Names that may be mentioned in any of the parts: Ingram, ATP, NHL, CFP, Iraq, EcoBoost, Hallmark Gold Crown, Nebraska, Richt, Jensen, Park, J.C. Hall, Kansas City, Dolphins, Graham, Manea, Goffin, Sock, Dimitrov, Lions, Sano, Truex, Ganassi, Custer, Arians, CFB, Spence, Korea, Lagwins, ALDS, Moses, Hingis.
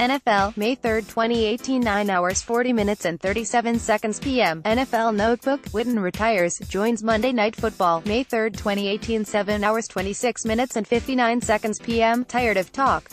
NFL, May 3, 2018, 9 hours 40 minutes and 37 seconds p.m. NFL Notebook, Witten retires, joins Monday Night Football, May 3, 2018, 7 hours 26 minutes and 59 seconds p.m. Tired of talk?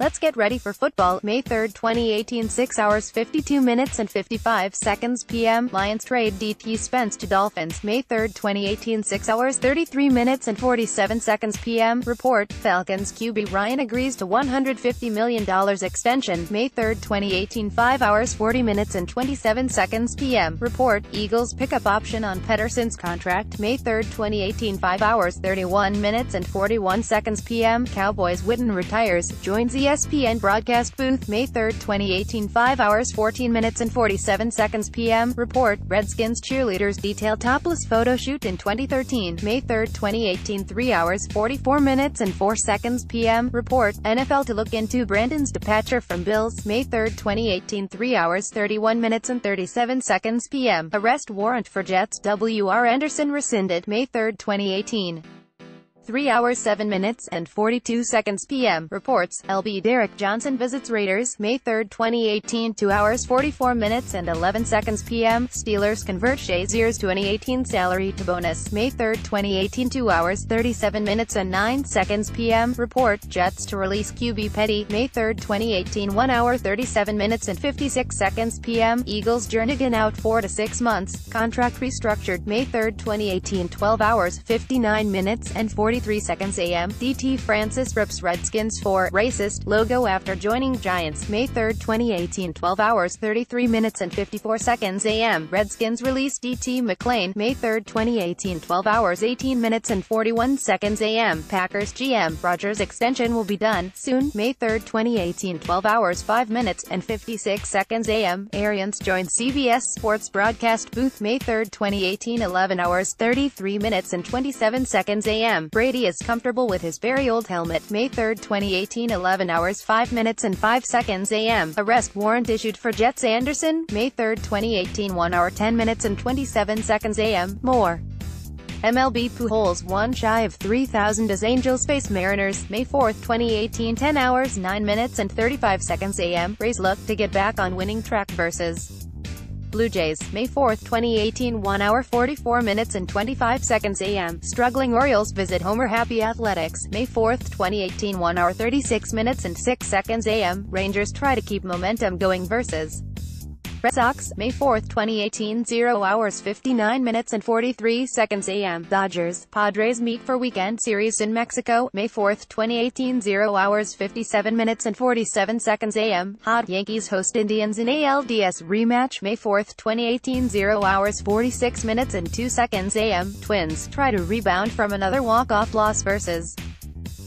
Let's get ready for football, May 3, 2018, 6 hours 52 minutes and 55 seconds p.m., Lions trade DT Spence to Dolphins, May 3, 2018, 6 hours 33 minutes and 47 seconds p.m., report, Falcons QB Ryan agrees to $150 million extension, May 3, 2018, 5 hours 40 minutes and 27 seconds p.m., report, Eagles pickup option on Patterson's contract, May 3, 2018, 5 hours 31 minutes and 41 seconds p.m., Cowboys Witten retires, joins the ESPN broadcast booth, May 3, 2018, 5 hours 14 minutes and 47 seconds p.m., report, Redskins cheerleaders detail topless photo shoot in 2013, May 3, 2018, 3 hours 44 minutes and 4 seconds p.m., report, NFL to look into Brandon's departure from Bills, May 3, 2018, 3 hours 31 minutes and 37 seconds p.m., arrest warrant for Jets W.R. Anderson rescinded, May 3, 2018. 3 hours 7 minutes and 42 seconds p.m., reports, LB Derek Johnson visits Raiders, May 3, 2018, 2 hours 44 minutes and 11 seconds p.m., Steelers convert Shazier's 2018 salary to bonus, May 3, 2018, 2 hours 37 minutes and 9 seconds p.m., report, Jets to release QB Petty, May 3, 2018, 1 hour 37 minutes and 56 seconds p.m., Eagles Jernigan out 4-6 months, contract restructured, May 3, 2018, 12 hours 59 minutes and 43 seconds a.m., DT Francis rips Redskins for racist logo after joining Giants, May 3, 2018, 12 hours 33 minutes and 54 seconds a.m., Redskins release DT McLean, May 3, 2018, 12 hours 18 minutes and 41 seconds a.m., Packers GM Rodgers extension will be done soon, May 3, 2018, 12 hours 5 minutes and 56 seconds a.m., Arians joins CBS Sports broadcast booth, May 3, 2018, 11 hours 33 minutes and 27 seconds a.m., Brady is comfortable with his very old helmet, May 3, 2018, 11 hours 5 minutes and 5 seconds a.m., arrest warrant issued for Jets Anderson, May 3, 2018, 1 hour 10 minutes and 27 seconds a.m., more. MLB Pujols one shy of 3,000 as Angels face Mariners, May 4, 2018, 10 hours 9 minutes and 35 seconds a.m., Rays look to get back on winning track versus Blue Jays, May 4, 2018, 1 hour 44 minutes and 25 seconds a.m., struggling Orioles visit Homer Happy Athletics, May 4, 2018, 1 hour 36 minutes and 6 seconds a.m., Rangers try to keep momentum going versus Red Sox, May 4, 2018, 0 hours 59 minutes and 43 seconds a.m., Dodgers, Padres meet for weekend series in Mexico, May 4, 2018, 0 hours 57 minutes and 47 seconds a.m., Hot Yankees host Indians in ALDS rematch, May 4, 2018, 0 hours 46 minutes and 2 seconds a.m., Twins try to rebound from another walk-off loss versus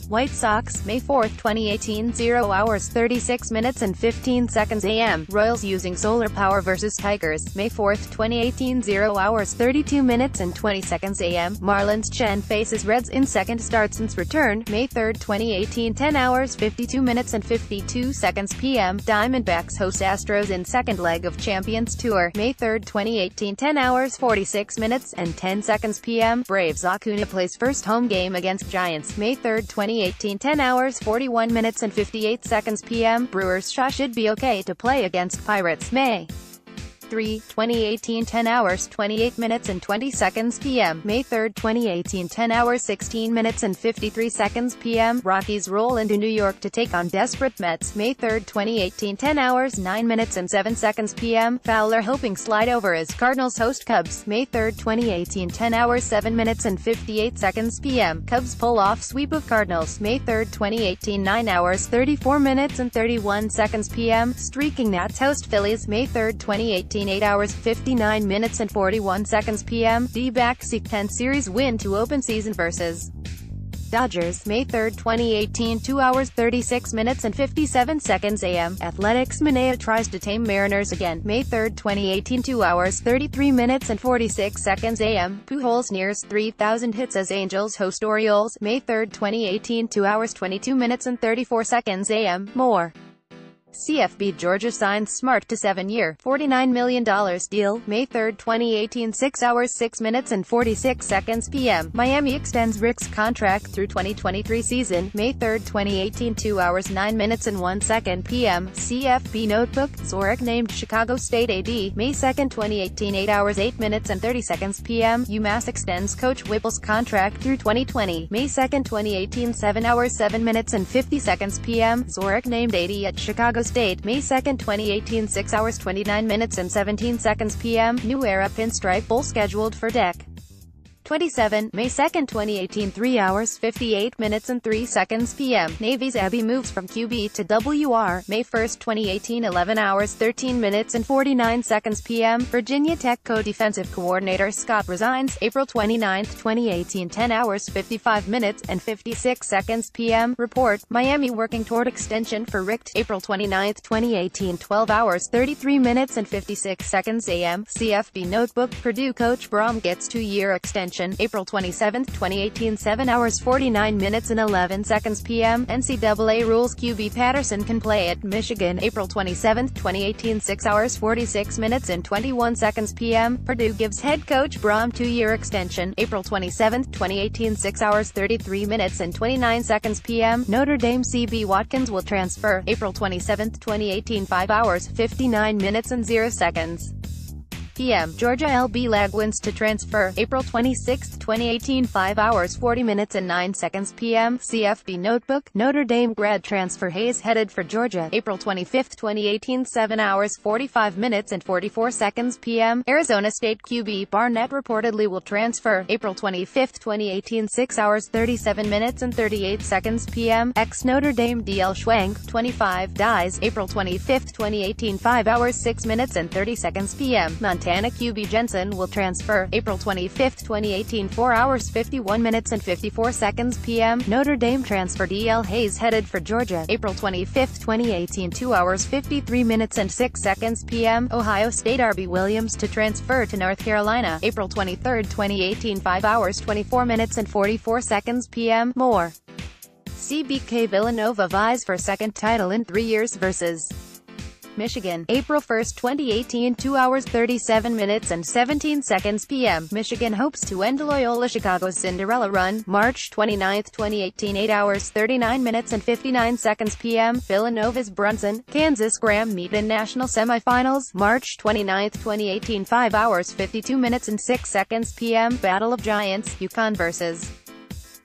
White Sox, May 4, 2018, 0 hours 36 minutes and 15 seconds a.m., Royals using solar power versus Tigers, May 4, 2018, 0 hours 32 minutes and 20 seconds a.m., Marlins Chen faces Reds in second start since return, May 3, 2018, 10 hours 52 minutes and 52 seconds p.m., Diamondbacks host Astros in second leg of Champions Tour, May 3, 2018, 10 hours 46 minutes and 10 seconds p.m., Braves Acuna plays first home game against Giants, May 3, 2018, 10 hours 41 minutes and 58 seconds p.m., Brewers Shaw should be okay to play against Pirates, May 3, 2018, 10 hours 28 minutes and 20 seconds p.m., May 3, 2018, 10 hours 16 minutes and 53 seconds p.m., Rockies roll into New York to take on desperate Mets, May 3, 2018, 10 hours 9 minutes and 7 seconds p.m., Fowler hoping slide over as Cardinals host Cubs, May 3, 2018, 10 hours 7 minutes and 58 seconds p.m., Cubs pull off sweep of Cardinals, May 3, 2018, 9 hours 34 minutes and 31 seconds p.m., streaking Nats host Phillies, May 3, 2018, 8 hours 59 minutes and 41 seconds p.m., D-backs seek 10 series win to open season versus Dodgers, May 3, 2018, 2 hours 36 minutes and 57 seconds a.m., Athletics Manea tries to tame Mariners again, May 3, 2018, 2 hours 33 minutes and 46 seconds a.m., Pujols nears 3,000 hits as Angels host Orioles, May 3, 2018, 2 hours 22 minutes and 34 seconds a.m., more. CFB Georgia signed Smart to 7-year, $49 million deal, May 3, 2018 6 hours 6 minutes and 46 seconds p.m. Miami extends Rick's contract through 2023 season, May 3, 2018 2 hours 9 minutes and 1 second p.m. CFB Notebook, Zorak named Chicago State AD, May 2, 2018 8 hours 8 minutes and 30 seconds p.m. UMass extends Coach Whipple's contract through 2020, May 2, 2018 7 hours 7 minutes and 50 seconds p.m. Zorak named AD at Chicago State, May 2, 2018 6 hours 29 minutes and 17 seconds p.m., New Era Pinstripe Bowl scheduled for Dec. 27, May 2, 2018 3 hours 58 minutes and 3 seconds p.m., Navy's Abby moves from QB to WR, May 1, 2018 11 hours 13 minutes and 49 seconds p.m., Virginia Tech co-defensive coordinator Scott resigns, April 29, 2018 10 hours 55 minutes and 56 seconds p.m., report, Miami working toward extension for Richt, April 29, 2018 12 hours 33 minutes and 56 seconds a.m., CFB Notebook, Purdue coach Brom gets 2-year extension, April 27, 2018 7 hours 49 minutes and 11 seconds p.m., NCAA rules QB Patterson can play at Michigan, April 27, 2018 6 hours 46 minutes and 21 seconds p.m., Purdue gives head coach Brom 2-year extension, April 27, 2018 6 hours 33 minutes and 29 seconds p.m., Notre Dame CB Watkins will transfer, April 27, 2018 5 hours 59 minutes and 0 seconds. p.m. Georgia LB Lagwins to transfer, April 26, 2018 5 hours 40 minutes and 9 seconds p.m. CFB Notebook, Notre Dame grad transfer Hayes headed for Georgia, April 25, 2018 7 hours 45 minutes and 44 seconds p.m. Arizona State QB Barnett reportedly will transfer, April 25, 2018 6 hours 37 minutes and 38 seconds p.m. Ex-Notre Dame DL Schwenk, 25, dies, April 25, 2018 5 hours 6 minutes and 30 seconds p.m. Montana QB Jensen will transfer, April 25, 2018 4 hours 51 minutes and 54 seconds p.m., Notre Dame transfer DL Hayes headed for Georgia, April 25, 2018 2 hours 53 minutes and 6 seconds p.m., Ohio State RB Williams to transfer to North Carolina, April 23, 2018 5 hours 24 minutes and 44 seconds p.m., more. CBK Villanova vies for second title in 3 years versus Michigan, April 1, 2018 2 hours 37 minutes and 17 seconds p.m. Michigan hopes to end Loyola Chicago's Cinderella run, March 29, 2018 8 hours 39 minutes and 59 seconds p.m. Villanova's Brunson, Kansas Graham meet in national semifinals, March 29, 2018 5 hours 52 minutes and 6 seconds p.m. Battle of Giants, UConn vs.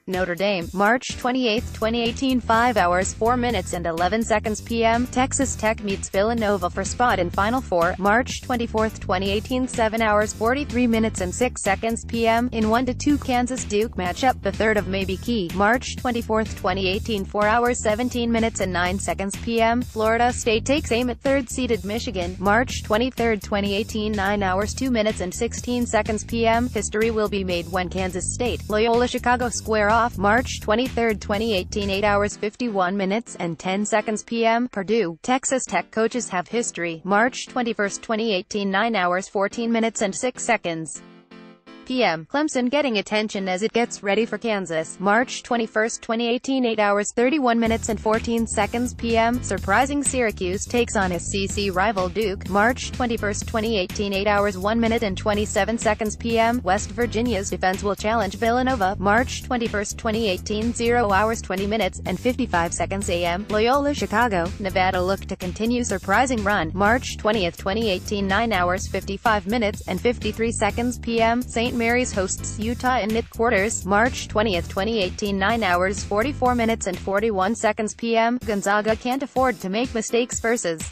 Notre Dame, March 28, 2018 5 hours 4 minutes and 11 seconds p.m., Texas Tech meets Villanova for spot in Final Four, March 24, 2018 7 hours 43 minutes and 6 seconds p.m., in 1-2 Kansas-Duke matchup the 3rd of May be key, March 24, 2018 4 hours 17 minutes and 9 seconds p.m., Florida State takes aim at 3rd-seeded Michigan, March 23, 2018 9 hours 2 minutes and 16 seconds p.m., history will be made when Kansas State, Loyola Chicago square off, March 23, 2018 8 hours 51 minutes and 10 seconds p.m. Purdue, Texas Tech coaches have history, March 21, 2018 9 hours 14 minutes and 6 seconds p.m. Clemson getting attention as it gets ready for Kansas, March 21, 2018 8 hours 31 minutes and 14 seconds p.m. Surprising Syracuse takes on SEC rival Duke, March 21, 2018 8 hours 1 minute and 27 seconds p.m. West Virginia's defense will challenge Villanova, March 21, 2018 0 hours 20 minutes and 55 seconds a.m. Loyola Chicago, Nevada look to continue surprising run, March 20, 2018 9 hours 55 minutes and 53 seconds p.m. St. Mary's hosts Utah in mid quarters, March 20, 2018 9 hours 44 minutes and 41 seconds p.m., Gonzaga can't afford to make mistakes versus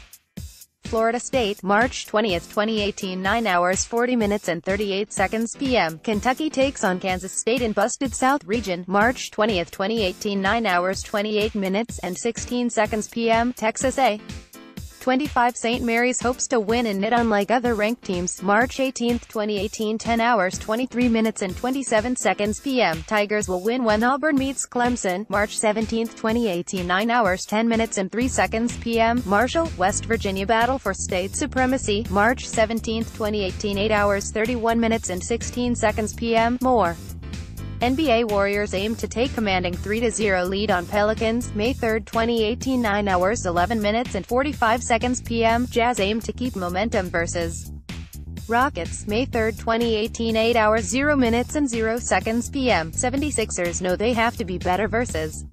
Florida State, March 20, 2018 9 hours 40 minutes and 38 seconds p.m., Kentucky takes on Kansas State in Busted South region, March 20, 2018 9 hours 28 minutes and 16 seconds p.m., Texas A25 St. Mary's hopes to win in it unlike other ranked teams, March 18, 2018 10 hours 23 minutes and 27 seconds p.m. Tigers will win when Auburn meets Clemson, March 17, 2018 9 hours 10 minutes and 3 seconds p.m. Marshall, West Virginia battle for state supremacy, March 17, 2018 8 hours 31 minutes and 16 seconds p.m. More. NBA Warriors aim to take commanding 3-0 lead on Pelicans, May 3, 2018 9:11:45 p.m. Jazz aim to keep momentum versus Rockets, May 3, 2018 8:00 p.m. 76ers know they have to be better versus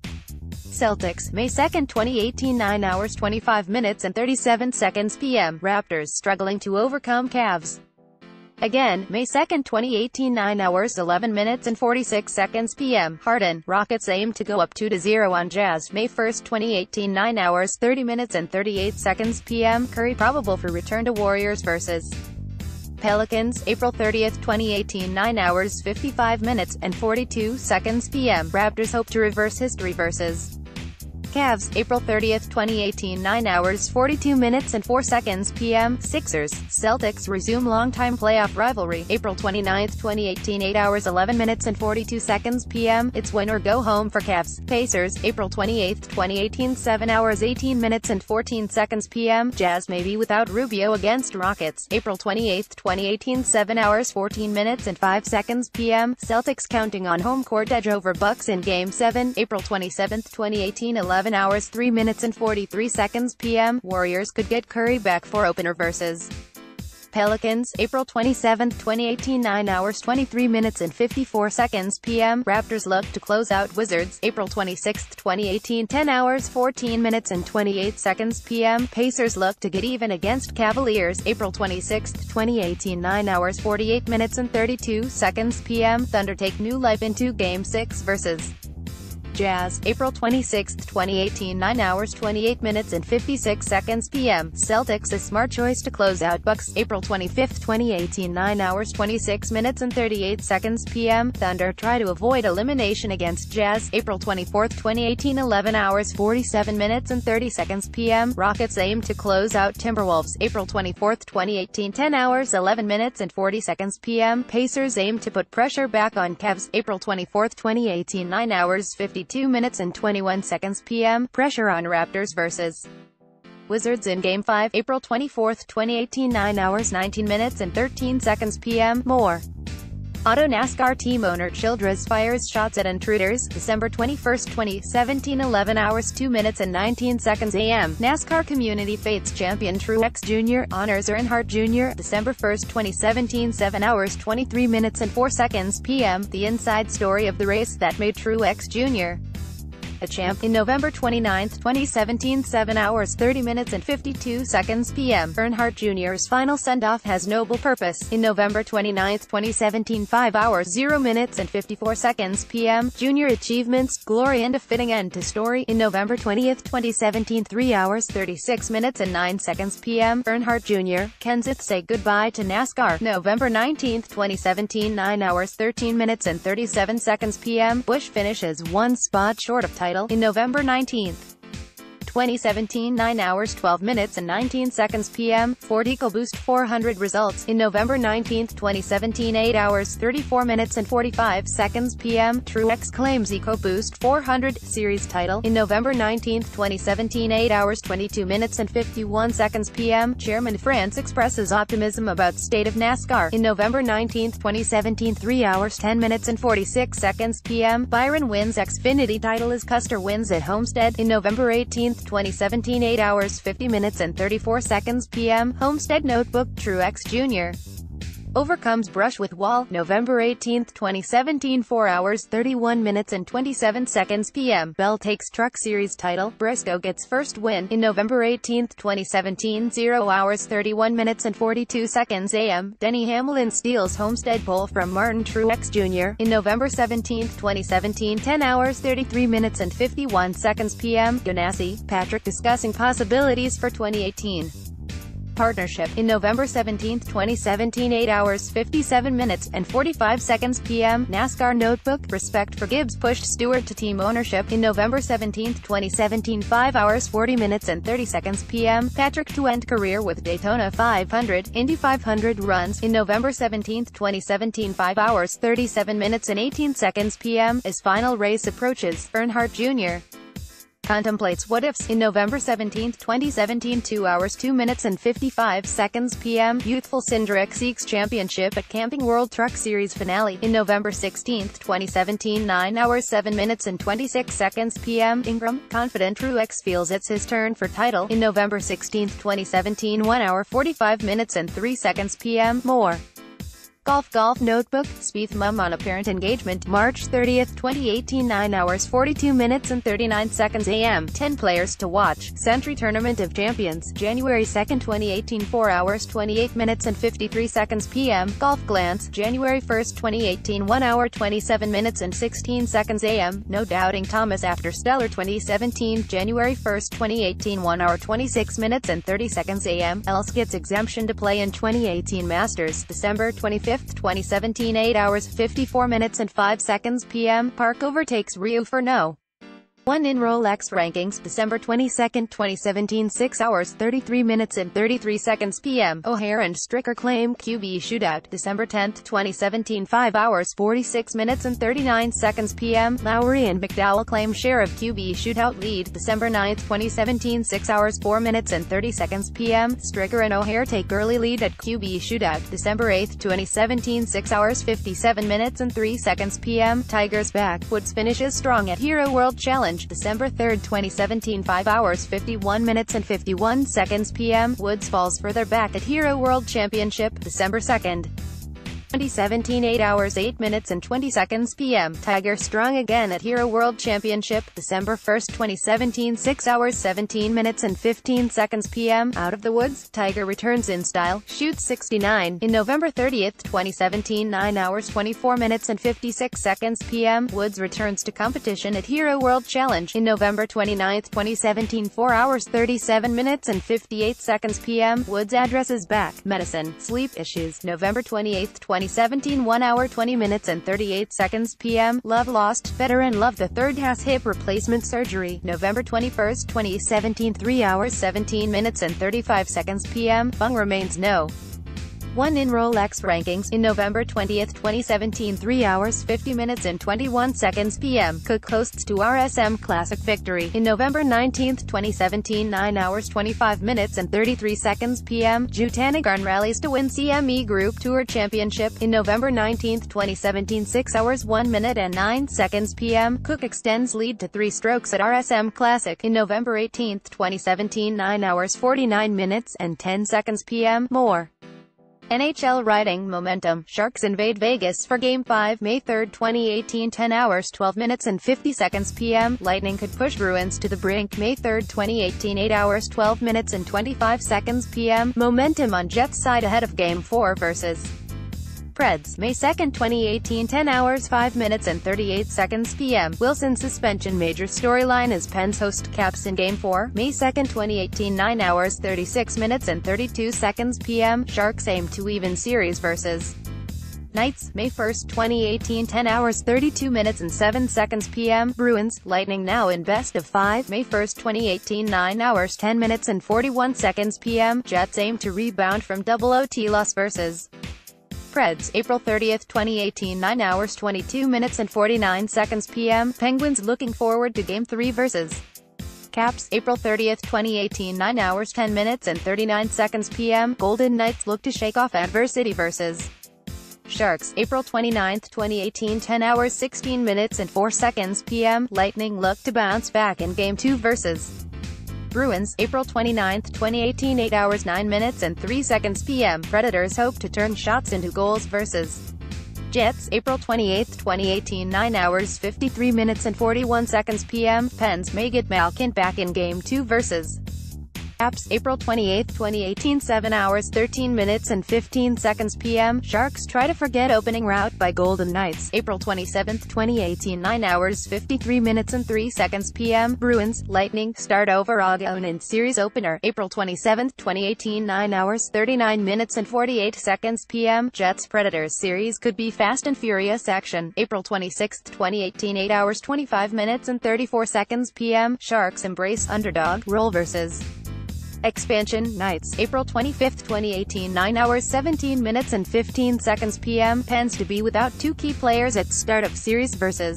Celtics, May 2, 2018 9:25 p.m. Raptors struggling to overcome Cavs. Again, May 2, 2018 9:11:46 p.m. Harden, Rockets aim to go up 2-0 on Jazz, May 1, 2018 9:30:38 p.m. Curry probable for return to Warriors vs. Pelicans, April 30, 2018 9:55:42 p.m. Raptors hope to reverse history vs. Cavs, April 30, 2018 9:42:04 p.m. Sixers, Celtics resume longtime playoff rivalry, April 29, 2018 8:11:42 p.m. It's win or go home for Cavs. Pacers, April 28, 2018 7:18:14 p.m. Jazz may be without Rubio against Rockets, April 28, 2018 7:14:05 p.m. Celtics counting on home court edge over Bucks in Game 7, April 27, 2018 11:03:43 p.m. Warriors could get Curry back for opener versus Pelicans, April 27, 2018 9:23:54 p.m. Raptors look to close out Wizards, April 26, 2018 10:14:28 p.m. Pacers look to get even against Cavaliers, April 26, 2018 9:48:32 p.m. Thunder take new life into Game 6 versus Jazz, April 26, 2018 9:28:56 p.m. Celtics a smart choice to close out Bucks, April 25, 2018 9:26:38 p.m. Thunder try to avoid elimination against Jazz, April 24, 2018 11:47:30 p.m. Rockets aim to close out Timberwolves, April 24, 2018 10:11:40 p.m. Pacers aim to put pressure back on Cavs, April 24, 2018 9:52:21 p.m. Pressure on Raptors vs. Wizards in Game 5, April 24, 2018 9:19:13 p.m. More. Auto NASCAR team owner Childress fires shots at intruders, December 21, 2017 11:02:19 a.m. NASCAR Community Fates champion Truex Jr. honors Earnhardt Jr., December 1, 2017 7:23:04 p.m. The inside story of the race that made Truex Jr. a champ. In November 29, 2017 7:30:52 p.m. Earnhardt Jr.'s final send-off has noble purpose. In November 29, 2017 5:54 p.m. Junior achievements, glory and a fitting end to story. In November 20, 2017 3:36:09 p.m. Earnhardt Jr., Kenseth say goodbye to NASCAR. November 19, 2017 9:13:37 p.m. Busch finishes one spot short of title. In November 19, 2017 9:12:19 p.m. Ford EcoBoost 400 results. In November 19, 2017 8:34:45 p.m. Truex claims EcoBoost 400 series title. In November 19, 2017 8:22:51 p.m. Chairman France expresses optimism about state of NASCAR. In November 19, 2017 3:10:46 p.m. Byron wins Xfinity title as Custer wins at Homestead. In November 18, 2017 8:50:34 p.m. Homestead Notebook Truex Jr. overcomes brush with wall. November 18, 2017 4:31:27 p.m. Bell takes Truck Series title. Briscoe gets first win. In November 18, 2017 0:31:42 a.m. Denny Hamlin steals Homestead pole from Martin Truex Jr. In November 17, 2017 10:33:51 p.m. Ganassi, Patrick discussing possibilities for 2018 partnership. In November 17, 2017 8:57:45 p.m. NASCAR Notebook, respect for Gibbs pushed Stewart to team ownership. In November 17, 2017 5:40:30 p.m. Patrick to end career with Daytona 500, Indy 500 runs. In November 17, 2017 5:37:18 p.m. As final race approaches, Earnhardt Jr. contemplates what-ifs. In November 17, 2017, 2:02:55 p.m., youthful Sindrick seeks championship at Camping World Truck Series finale. In November 16, 2017, 9:07:26 p.m., Ingram, confident Truex feels it's his turn for title. In November 16, 2017, 1:45:03 p.m., Moore. Golf Notebook, Spieth mum on a parent engagement, March 30, 2018, 9:42:39 a.m., 10 players to watch, Century Tournament of Champions, January 2, 2018, 4:28:53 p.m., Golf Glance, January 1, 2018, 1:27:16 a.m., No Doubting Thomas after Stellar 2017, January 1, 2018, 1:26:30 a.m., Else gets exemption to play in 2018 Masters, December 25, 2017, 8:54:05 p.m., Park overtakes Ryu for no. 1 in Rolex rankings, December 22, 2017, 6:33:33 p.m., O'Hare and Stricker claim QB shootout, December 10, 2017, 5:46:39 p.m., Lowry and McDowell claim share of QB shootout lead, December 9, 2017, 6:04:30 p.m., Stricker and O'Hare take early lead at QB shootout, December 8, 2017, 6:57:03 p.m., Tigers back, Woods finishes strong at Hero World Challenge, December 3, 2017, 5:51:51 p.m., Woods falls further back at Hero World Championship, December 2. 2017, 8:08:20 p.m., Tiger strong again at Hero World Championship, December 1, 2017, 6:17:15 p.m., out of the woods, Tiger returns in style, shoots 69. In November 30, 2017, 9:24:56 p.m., Woods returns to competition at Hero World Challenge. In November 29, 2017, 4:37:58 p.m., Woods addresses back, medicine, sleep issues. November 28, 2017, 1:20:38 p.m., Love lost Federer and Love III has hip replacement surgery. November 21, 2017, 3:17:35 p.m., Fung remains no. 1 in Rolex rankings. In November 20, 2017, 3:50:21 p.m., Cook hosts to RSM Classic victory. In November 19, 2017, 9:25:33 p.m., Jutanagarn rallies to win CME Group Tour Championship. In November 19, 2017, 6:01:09 p.m., Cook extends lead to 3 strokes at RSM Classic. In November 18, 2017, 9:49:10 p.m., Moore. NHL riding momentum, Sharks invade Vegas for Game 5, May 3, 2018, 10:12:50 p.m., Lightning could push Bruins to the brink, May 3, 2018, 8:12:25 p.m., momentum on Jets side ahead of Game 4 versus Preds, May 2, 2018, 10:05:38 p.m., Wilson suspension. Major storyline is Pens host Caps in Game 4, May 2, 2018, 9:36:32 p.m., Sharks aim to even series versus Knights, May 1, 2018, 10:32:07 p.m., Bruins, Lightning now in best of 5, May 1, 2018, 9:10:41 p.m., Jets aim to rebound from double OT loss versus Preds, April 30, 2018, 9:22:49 p.m., Penguins looking forward to Game 3 versus Caps, April 30, 2018, 9:10:39 p.m., Golden Knights look to shake off adversity versus Sharks, April 29, 2018, 10:16:04 p.m., Lightning look to bounce back in Game 2 versus Bruins, April 29, 2018, 8:09:03 p.m., Predators hope to turn shots into goals versus Jets, April 28, 2018, 9:53:41 p.m., Pens may get Malkin back in Game 2 versus Caps, April 28, 2018, 7:13:15 p.m., Sharks try to forget opening route by Golden Knights, April 27, 2018, 9:53:03 p.m., Bruins, Lightning start over Ogun in series opener, April 27, 2018, 9:39:48 p.m., Jets Predators series could be fast and furious action, April 26, 2018, 8:25:34 p.m., Sharks embrace underdog role versus Expansion, Knights, April 25, 2018, 9:17:15 p.m., Pens to be without 2 key players at start of series versus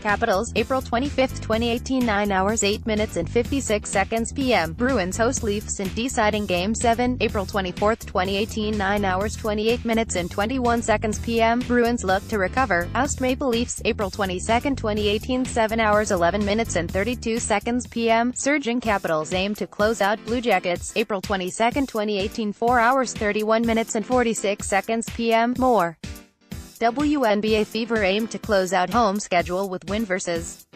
Capitals, April 25, 2018, 9:08:56 p.m. Bruins host Leafs in deciding Game 7, April 24, 2018, 9:28:21 p.m. Bruins look to recover, oust Maple Leafs, April 22, 2018, 7:11:32 p.m. Surging Capitals aim to close out Blue Jackets, April 22, 2018, 4:31:46 p.m. More. WNBA fever aim to close out home schedule with win versus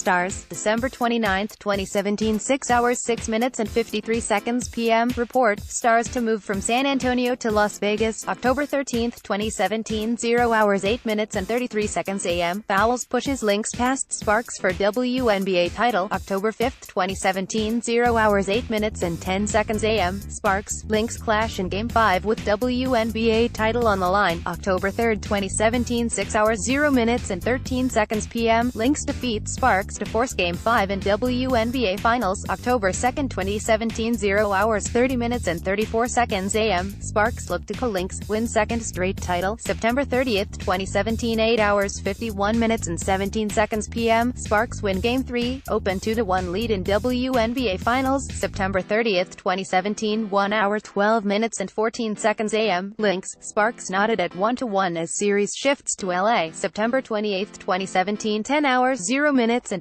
Stars, December 29, 2017, 6:06:53 p.m. Report, Stars to move from San Antonio to Las Vegas, October 13, 2017, 0:08:33 a.m. Fouls pushes links past Sparks for WNBA title, October 5, 2017, 0:08:10 a.m. Sparks, Lynx clash in Game 5 with WNBA title on the line, October 3, 2017, 6:00:13 p.m. Lynx defeats Sparks to force Game 5 in WNBA Finals, October 2, 2017, 0:30:34 a.m. Sparks look to co-Lynx, win second straight title, September 30, 2017, 8:51:17 p.m. Sparks win Game 3, open 2-1 lead in WNBA Finals, September 30, 2017, 1:12:14 a.m. Lynx, Sparks knotted at 1-1 as series shifts to LA, September 28, 2017, 10:00:14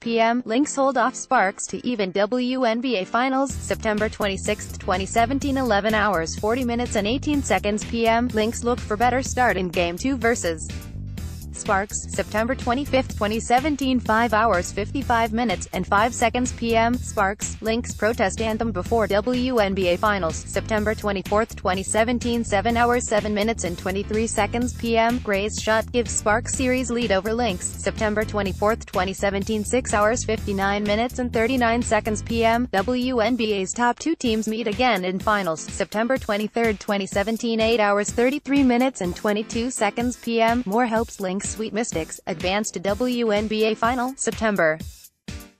p.m. Lynx hold off Sparks to even WNBA Finals, September 26, 2017, 11:40:18 p.m. Lynx look for better start in Game 2 versus Sparks, September 25, 2017, 5:55:05 p.m. Sparks, Lynx protest anthem before WNBA Finals, September 24, 2017, 7:07:23 p.m. Gray's shot gives Sparks series lead over Lynx, September 24, 2017, 6:59:39 p.m. WNBA's top two teams meet again in Finals, September 23, 2017, 8:33:22 p.m. More helps Lynx Sweet Mystics advance to WNBA Final, September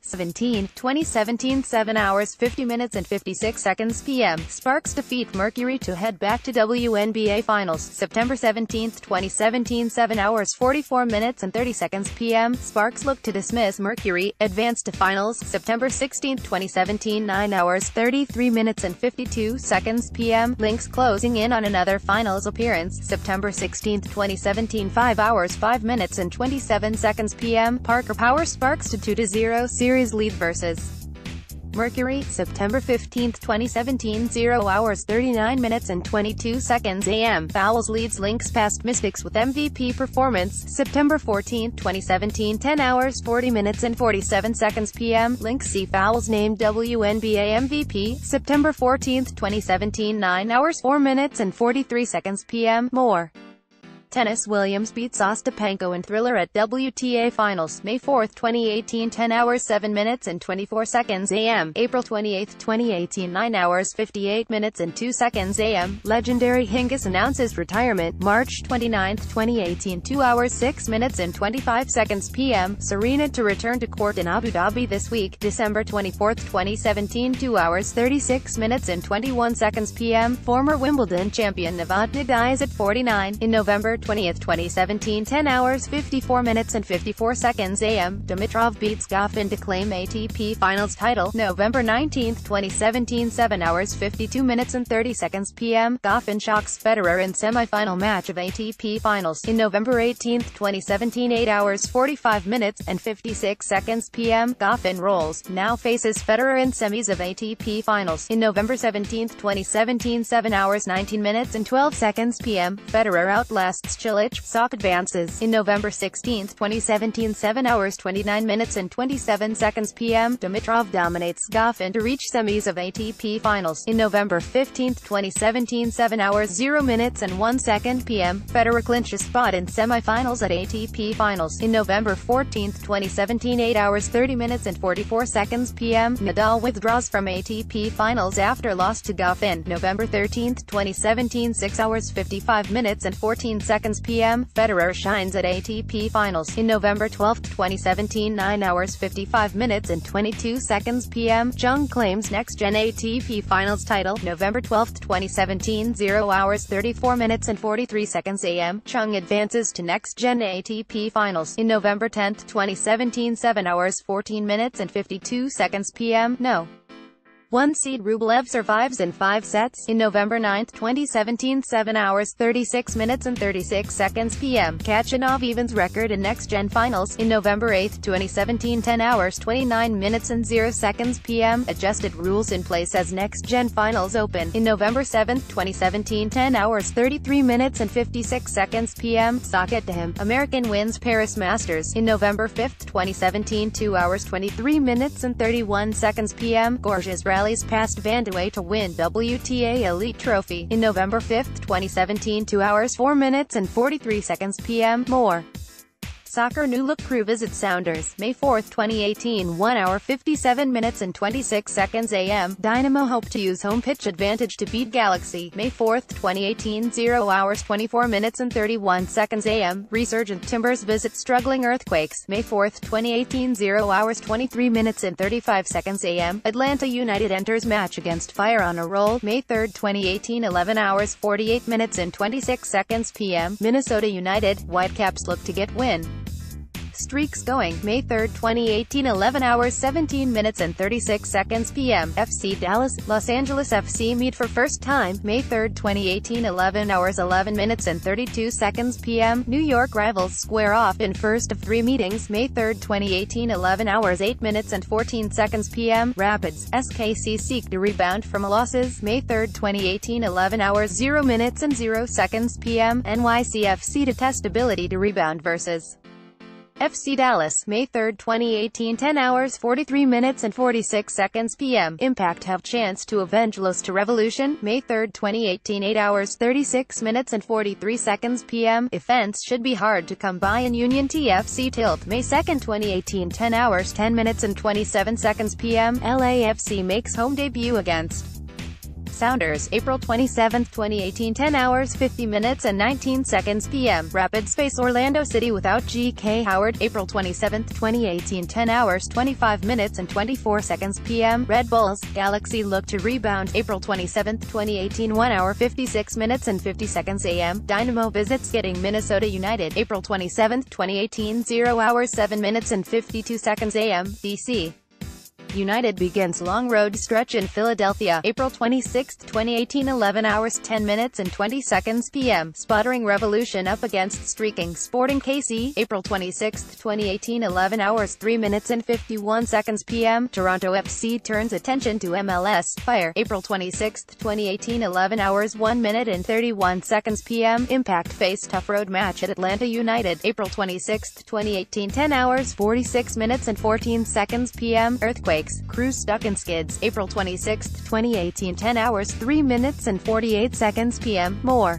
17, 2017, 7:50:56 p.m. Sparks defeat Mercury to head back to WNBA Finals, September 17, 2017, 7:44:30 p.m. Sparks look to dismiss Mercury, advance to Finals, September 16, 2017, 9:33:52 p.m. Lynx closing in on another Finals appearance, September 16, 2017, 5:05:27 p.m. Parker powers Sparks to 2-0 series lead versus Mercury, September 15, 2017, 0:39:22 a.m. Fouls leads Lynx past Mystics with MVP performance, September 14, 2017, 10:40:47 p.m. Lynx see Fouls named WNBA MVP, September 14, 2017, 9:04:43 p.m. More. Tennis, Williams beats Ostapenko in thriller at WTA Finals, May 4, 2018, 10:07:24 a.m. April 28, 2018, 9:58:02 a.m. Legendary Hingis announces retirement, March 29, 2018, 2:06:25 p.m. Serena to return to court in Abu Dhabi this week, December 24, 2017, 2:36:21 p.m. Former Wimbledon champion Novotny dies at 49. In November 20, 2017, 10:54:54 a.m. Dimitrov beats Goffin to claim ATP Finals title, November 19, 2017, 7:52:30 p.m. Goffin shocks Federer in semi-final match of ATP Finals, in November 18, 2017, 8:45:56 p.m. Goffin rolls, now faces Federer in semis of ATP Finals, in November 17, 2017, 7:19:12 p.m. Federer outlasts Cilic, Sock advances, in November 16, 2017, 7:29:27 p.m. Dimitrov dominates Goffin to reach semis of ATP Finals, in November 15, 2017, 7:00:01 p.m. Federer clinches spot in semi-finals at ATP Finals, in November 14, 2017, 8:30:44 p.m. Nadal withdraws from ATP Finals after loss to Goffin, November 13, 2017, 6:55:14 seconds p.m., Federer shines at ATP Finals, in November 12, 2017 9:55:22 p.m., Chung claims next-gen ATP Finals title, November 12, 2017 0:34:43 a.m., Chung advances to next-gen ATP Finals, in November 10, 2017 7:14:52 p.m., No. 1 seed Rublev survives in 5 sets, in November 9, 2017 7:36:36 p.m., Kachanov evens record in next-gen finals, in November 8, 2017 10:29:0 p.m., adjusted rules in place as next-gen finals open, in November 7, 2017 10:33:56 p.m., socket to him, American wins Paris Masters, in November 5, 2017 2:23:31 p.m., Gorgeous rallies past Vandeweghe to win WTA Elite Trophy, in November 5, 2017 2:04:43 p.m., More. Soccer New Look crew visits Sounders, May 4, 2018 1:57:26 a.m., Dynamo hope to use home pitch advantage to beat Galaxy, May 4, 2018 0:24:31 a.m., Resurgent Timbers visit struggling Earthquakes, May 4, 2018 0:23:35 a.m., Atlanta United enters match against Fire on a roll, May 3, 2018 11:48:26 p.m., Minnesota United, Whitecaps look to get win. Streaks going, May 3, 2018 11:17:36 p.m., FC Dallas, Los Angeles FC meet for first time, May 3, 2018 11:11:32 p.m., New York rivals square off in first of 3 meetings, May 3, 2018 11:08:14 p.m., Rapids, SKC seek to rebound from losses, May 3, 2018 11:00:00 p.m., NYCFC to test ability to rebound versus FC Dallas, May 3, 2018 10:43:46 p.m., Impact have chance to avenge loss to Revolution, May 3, 2018 8:36:43 p.m., Offense should be hard to come by in Union TFC tilt, May 2, 2018 10:10:27 p.m., LAFC makes home debut against Sounders, April 27, 2018 10:50:19 p.m., Rapids face Orlando City without G.K. Howard, April 27, 2018 10:25:24 p.m., Red Bulls, Galaxy look to rebound, April 27, 2018 1:56:50 a.m., Dynamo visits getting Minnesota United, April 27, 2018 7:52:52 a.m., D.C. United begins long road stretch in Philadelphia, April 26, 2018 11:10:20 p.m., Sputtering Revolution up against Streaking Sporting KC, April 26, 2018 11:03:51 p.m., Toronto FC turns attention to MLS, Fire, April 26, 2018 11:01:31 p.m., Impact face tough road match at Atlanta United, April 26, 2018 10:46:14 p.m., Earthquake Crews stuck in skids, April 26, 2018 10:03:48 p.m., More.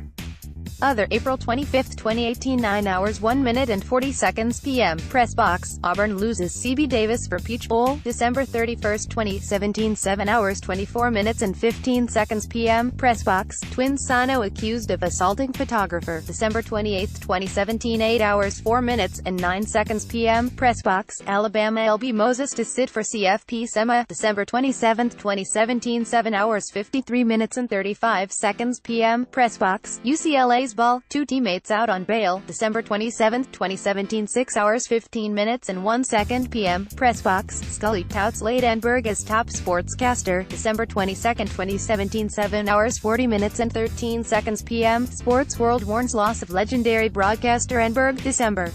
Other, April 25, 2018 9:01:40 p.m., Press Box, Auburn loses CB Davis for Peach Bowl, December 31, 2017 7:24:15 p.m., Press Box, twin Sano accused of assaulting photographer, December 28, 2017 8:04:09 p.m., Press Box, Alabama LB Moses to sit for CFP Sema, December 27, 2017 7:53:35 p.m., Press Box, UCLA ball, 2 teammates out on bail, December 27, 2017 6:15:01 p.m., Press Box, Scully touts late Enberg as top sportscaster, December 22, 2017 7:40:13 p.m., Sports World warns loss of legendary broadcaster Enberg, December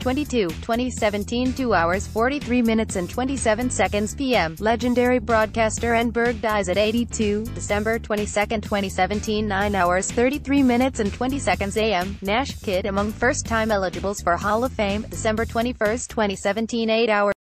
22, 2017 2:43:27 p.m., Legendary broadcaster Enberg dies at 82, December 22, 2017 9:33:20 a.m., Nash, kid among first-time eligibles for Hall of Fame, December 21, 2017 8 hours.